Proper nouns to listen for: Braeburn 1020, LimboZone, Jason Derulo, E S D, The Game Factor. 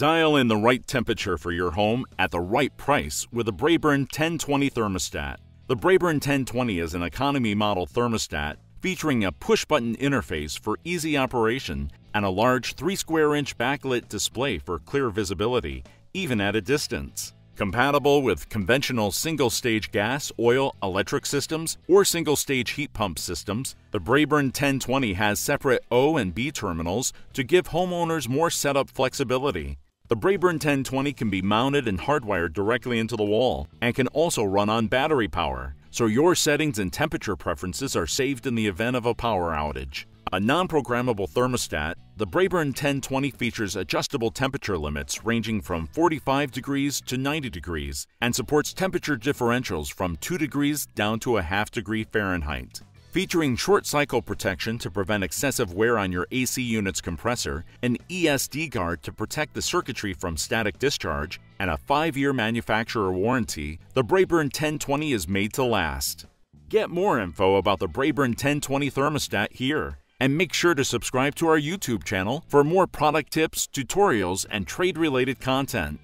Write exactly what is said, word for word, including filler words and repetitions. Dial in the right temperature for your home at the right price with a Braeburn ten twenty thermostat. The Braeburn ten twenty is an economy model thermostat featuring a push-button interface for easy operation and a large three square inch backlit display for clear visibility, even at a distance. Compatible with conventional single-stage gas, oil, electric systems, or single-stage heat pump systems, the Braeburn ten twenty has separate O and B terminals to give homeowners more setup flexibility. The Braeburn ten twenty can be mounted and hardwired directly into the wall and can also run on battery power, so your settings and temperature preferences are saved in the event of a power outage. A non-programmable thermostat, the Braeburn ten twenty features adjustable temperature limits ranging from forty-five degrees to ninety degrees and supports temperature differentials from two degrees down to a half degree Fahrenheit. Featuring short cycle protection to prevent excessive wear on your A C unit's compressor, an E S D guard to protect the circuitry from static discharge, and a five year manufacturer warranty, the Braeburn ten twenty is made to last. Get more info about the Braeburn ten twenty thermostat here. And make sure to subscribe to our YouTube channel for more product tips, tutorials, and trade-related content.